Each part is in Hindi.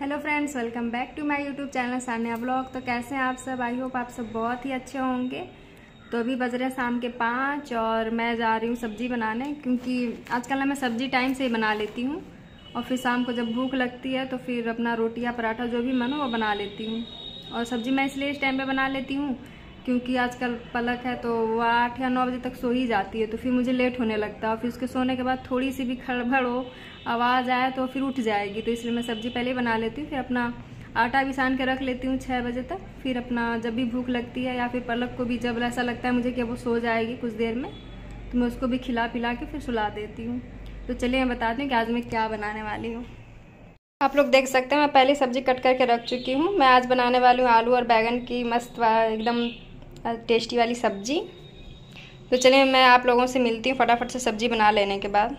Hello friends, welcome back to my YouTube channel Sanya vlog. तो कैसे हैं आप सब? आई होप आप सब बहुत ही अच्छे होंगे। तो अभी बज रहे हैं शाम के 5 और मैं जा रही हूँ सब्जी बनाने, क्योंकि आजकल ना मैं सब्जी टाइम से ही बना लेती हूँ और फिर शाम को जब भूख लगती है तो फिर अपना रोटी या पराठा जो भी मन हो वो बना लेती हूँ। और सब्जी मैं इसलिए इस टाइम पर बना लेती हूँ क्योंकि आजकल पलक है तो वो 8 या 9 बजे तक सो ही जाती है, तो फिर मुझे लेट होने लगता है और फिर उसके सोने के बाद थोड़ी सी भी खड़बड़ हो, आवाज़ आए तो फिर उठ जाएगी। तो इसलिए मैं सब्जी पहले ही बना लेती हूँ, फिर अपना आटा भी सान के रख लेती हूँ 6 बजे तक। फिर अपना जब भी भूख लगती है या फिर पलक को भी जब ऐसा लगता है मुझे कि वो सो जाएगी कुछ देर में, तो मैं उसको भी खिला पिला के फिर सुला देती हूँ। तो चलिए मैं बताती हूँ कि आज मैं क्या बनाने वाली हूँ। आप लोग देख सकते हैं मैं पहले सब्जी कट करके रख चुकी हूँ। मैं आज बनाने वाली हूँ आलू और बैगन की मस्त एकदम टेस्टी वाली सब्जी। तो चलिए मैं आप लोगों से मिलती हूँ फटाफट से सब्जी बना लेने के बाद।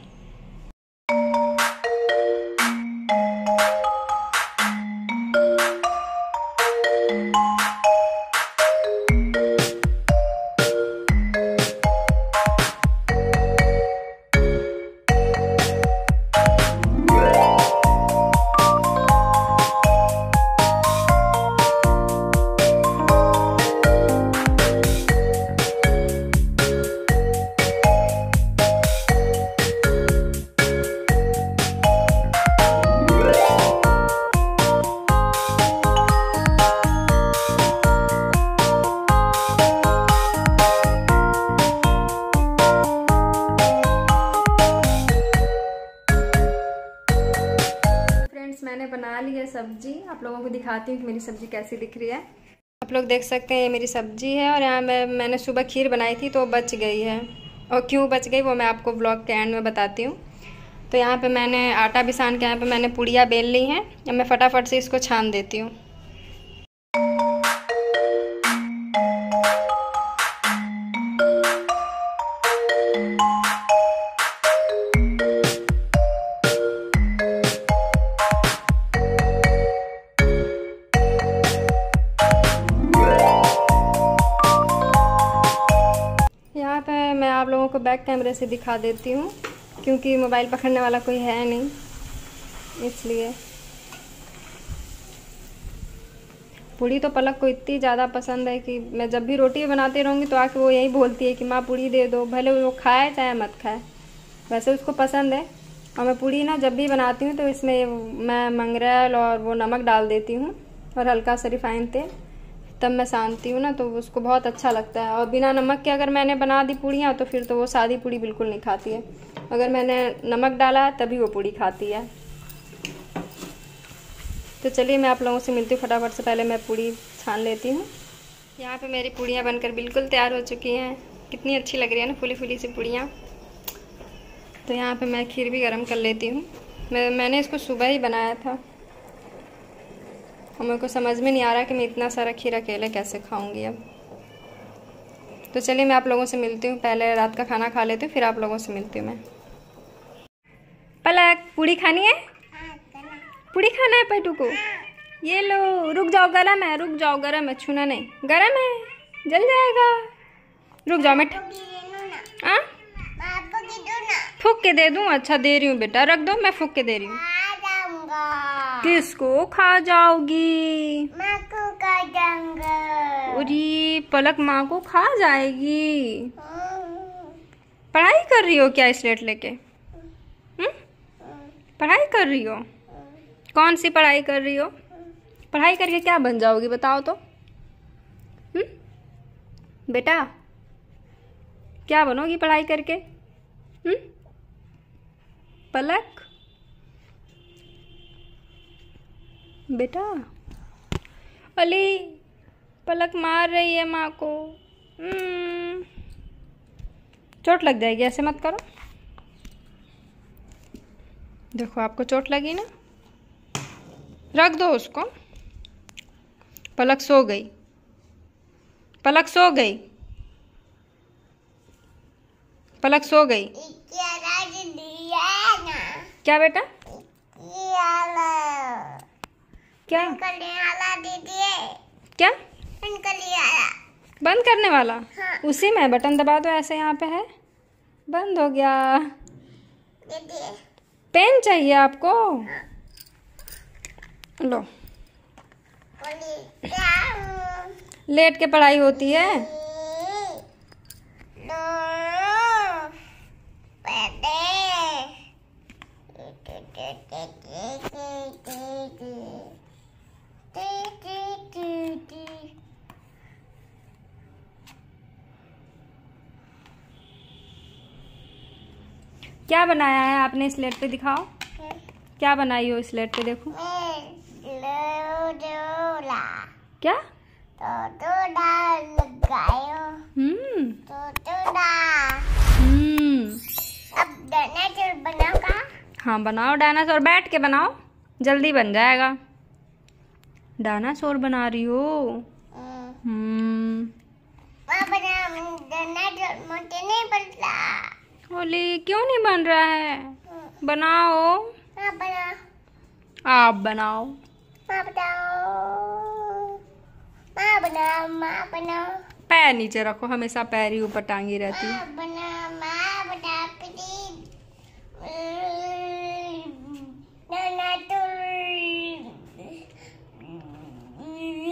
मैंने बना ली है सब्जी, आप लोगों को दिखाती हूँ कि मेरी सब्जी कैसी दिख रही है। आप लोग देख सकते हैं ये मेरी सब्जी है और यहाँ मैंने सुबह खीर बनाई थी तो बच गई है, और क्यों बच गई वो मैं आपको व्लॉग के एंड में बताती हूँ। तो यहाँ पे मैंने आटा भी सान के यहाँ पे मैंने पूड़ियाँ बेल ली हैं। अब मैं फटाफट से इसको छान देती हूँ। मैं आप लोगों को बैक कैमरे से दिखा देती हूँ क्योंकि मोबाइल पकड़ने वाला कोई है नहीं, इसलिए। पूड़ी तो पलक को इतनी ज़्यादा पसंद है कि मैं जब भी रोटी बनाती रहूँगी तो आके वो यही बोलती है कि माँ पूड़ी दे दो, भले वो खाए चाहे मत खाए, वैसे उसको पसंद है। और मैं पूड़ी ना जब भी बनाती हूँ तो इसमें मैं मंगरेल और वो नमक डाल देती हूँ और हल्का सा रिफाइन तेल, तब मैं सानती हूँ ना तो उसको बहुत अच्छा लगता है। और बिना नमक के अगर मैंने बना दी पूड़ियाँ तो फिर तो वो सादी पूड़ी बिल्कुल नहीं खाती है, अगर मैंने नमक डाला तभी वो पूड़ी खाती है। तो चलिए मैं आप लोगों से मिलती हूँ फटाफट से, पहले मैं पूड़ी छान लेती हूँ। यहाँ पे मेरी पूड़ियाँ बनकर बिल्कुल तैयार हो चुकी हैं, कितनी अच्छी लग रही है ना फूली फूली सी पूड़ियाँ। तो यहाँ पर मैं खीर भी गर्म कर लेती हूँ। मैंने इसको सुबह ही बनाया था और मेरे को समझ में नहीं आ रहा कि मैं इतना सारा खीर अकेले कैसे खाऊंगी अब। तो चलिए मैं आप लोगों से मिलती हूँ, पहले रात का खाना खा लेती हूँ फिर आप लोगों से मिलती हूँ मैं। पलक पूड़ी खानी है? पूड़ी खाना है पैटू को? ये लो, रुक जाओ, गरम है, रुक जाओ, गरम है, छूना नहीं, गरम है, जल जाएगा, रुक जाओ। मिठा फूक के दे दूँ? अच्छा दे रही हूँ बेटा, रख दो, मैं फूक के दे रही हूँ। किसको खा जाओगी? माँ को खा जाऊंगा। उरी पलक माँ को खा जाएगी। पढ़ाई कर रही हो क्या स्लेट लेके? पढ़ाई कर रही हो? कौन सी पढ़ाई कर रही हो? पढ़ाई करके क्या बन जाओगी बताओ तो? बेटा क्या बनोगी पढ़ाई करके? पलक बेटा, अली पलक मार रही है माँ को, चोट लग जाएगी, ऐसे मत करो, देखो आपको चोट लगी ना, रख दो उसको। पलक सो गई, पलक सो गई, पलक सो गई। क्या बेटा? क्या क्या बंद करने वाला? हाँ। उसी में बटन दबा दो, ऐसे यहाँ पे है, बंद हो गया। पेन चाहिए आपको? लो, लेट के पढ़ाई होती है। क्या बनाया है आपने स्लेट पे? दिखाओ क्या बनाई हो स्लेट पे, देखो। क्या अब डायनासोर बनाओ का? हाँ बनाओ डायनासोर, बैठ के बनाओ, जल्दी बन जाएगा। डायनासोर बना रही हो? बोली क्यों नहीं बन रहा है? बनाओ आप, बनाओ पैर नीचे रखो, हमेशा पैर ही ऊपर टांगी रहती है।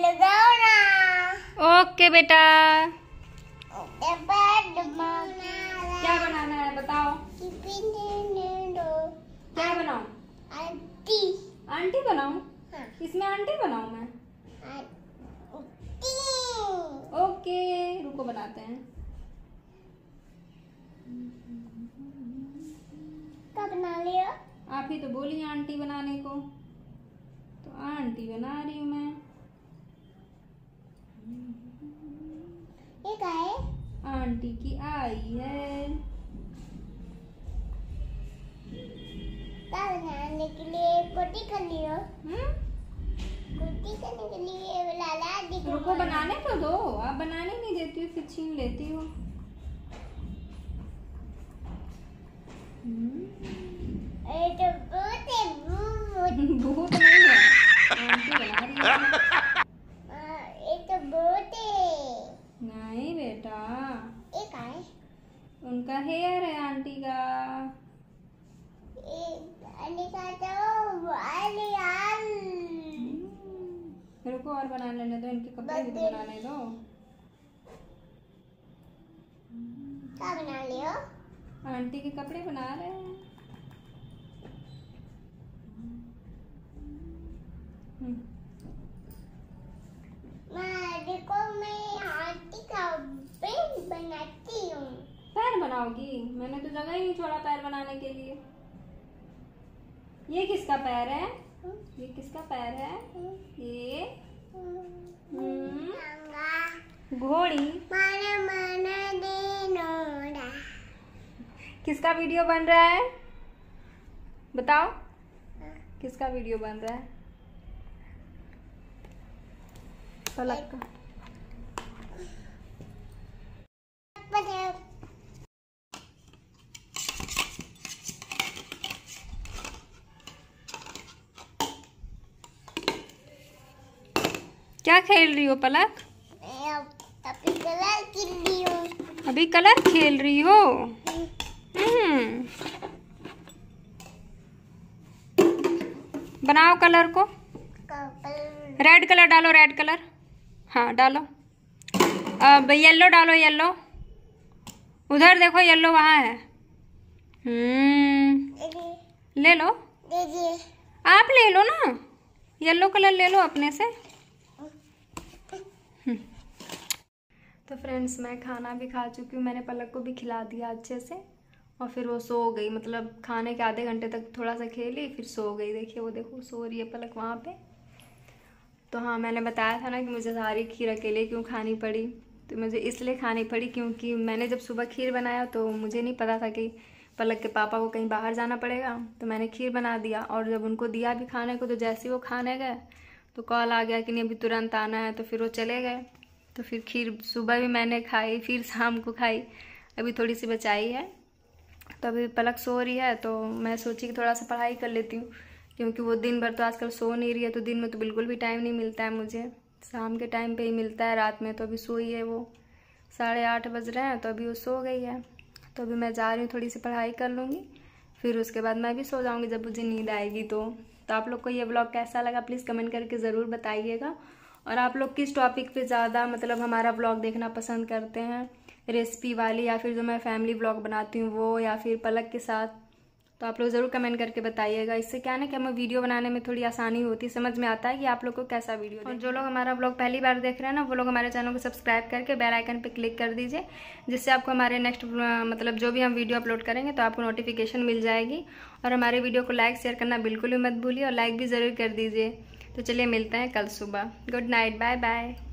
लगाओ ना। ओके बेटा, क्या बनाना है बताओ? क्या बनाऊं? आंटी। आंटी बनाऊं? हाँ। इसमें आंटी बनाऊं मैं? ओके रुको बनाते हैं। क्या बना लिया? आप ही तो बोली आंटी बनाने को, तो आंटी बना रही हूँ मैं। ये क्या है? आंटी की आई है। बनाने के लिए कुटी करनी हो? कुटी करने के लिए लाला दिखो। रुको बनाने तो दो, आप बनाने नहीं देती हो फिर छीन लेती हो। अरे तो भूत है, भूत। भूत नहीं है, आंटी बना रही है। ये तो भूत है। नहीं बेटा, एक आए उनका हेयर है आंटी का। रुको और बना लेने दो, इनके कपड़े भी बनाने दो। क्या बना लियो? आंटी के कपड़े बना रहे हैं। बनाओगी? मैंने तो जगह ही नहीं छोड़ा पैर बनाने के लिए। ये किसका पैर है? ये किसका पैर है? ये घोड़ी। किसका वीडियो बन रहा है बताओ? किसका वीडियो बन रहा है? पलक का। क्या खेल रही हो पलक? अभी कलर खेल रही हो। अभी कलर खेल रही हो? बनाओ कलर को। रेड कलर डालो, रेड कलर। हाँ डालो। अब येलो डालो, येलो। उधर देखो येलो वहाँ है। ले लो, आप ले लो ना, येलो कलर ले लो अपने से। तो फ्रेंड्स मैं खाना भी खा चुकी हूँ, मैंने पलक को भी खिला दिया अच्छे से, और फिर वो सो गई। मतलब खाने के आधे घंटे तक थोड़ा सा खेली, फिर सो गई। देखिए वो देखो सो रही है पलक वहाँ पे। तो हाँ मैंने बताया था ना कि मुझे सारी खीर अकेले क्यों खानी पड़ी, तो मुझे इसलिए खानी पड़ी क्योंकि मैंने जब सुबह खीर बनाया तो मुझे नहीं पता था कि पलक के पापा को कहीं बाहर जाना पड़ेगा, तो मैंने खीर बना दिया। और जब उनको दिया भी खाने को, तो जैसे ही वो खाने गए तो कॉल आ गया कि नहीं अभी तुरंत आना है, तो फिर वो चले गए। तो फिर खीर सुबह भी मैंने खाई, फिर शाम को खाई, अभी थोड़ी सी बचाई है। तो अभी पलक सो रही है तो मैं सोची कि थोड़ा सा पढ़ाई कर लेती हूँ, क्योंकि वो दिन भर तो आजकल सो नहीं रही है, तो दिन में तो बिल्कुल भी टाइम नहीं मिलता है मुझे, शाम के टाइम पे ही मिलता है, रात में। तो अभी सोई है वो, 8:30 बज रहे हैं, तो अभी वो सो गई है। तो अभी मैं जा रही हूँ, थोड़ी सी पढ़ाई कर लूँगी, फिर उसके बाद मैं भी सो जाऊँगी जब मुझे नींद आएगी। तो आप लोग को ये व्लॉग कैसा लगा प्लीज़ कमेंट करके ज़रूर बताइएगा। और आप लोग किस टॉपिक पे ज़्यादा मतलब हमारा व्लॉग देखना पसंद करते हैं, रेसिपी वाली या फिर जो मैं फैमिली व्लॉग बनाती हूँ वो, या फिर पलक के साथ, तो आप लोग ज़रूर कमेंट करके बताइएगा। इससे क्या ना कि हमें वीडियो बनाने में थोड़ी आसानी होती है, समझ में आता है कि आप लोग को कैसा वीडियो। और जो लोग हमारा ब्लॉग पहली बार देख रहे हैं ना वो लोग हमारे चैनल को सब्सक्राइब करके बेल आइकन पे क्लिक कर दीजिए, जिससे आपको हमारे नेक्स्ट मतलब जो भी हम वीडियो अपलोड करेंगे तो आपको नोटिफिकेशन मिल जाएगी। और हमारे वीडियो को लाइक शेयर करना बिल्कुल भी मत भूलिए और लाइक भी ज़रूर कर दीजिए। तो चलिए मिलते हैं कल सुबह। Good night, bye bye.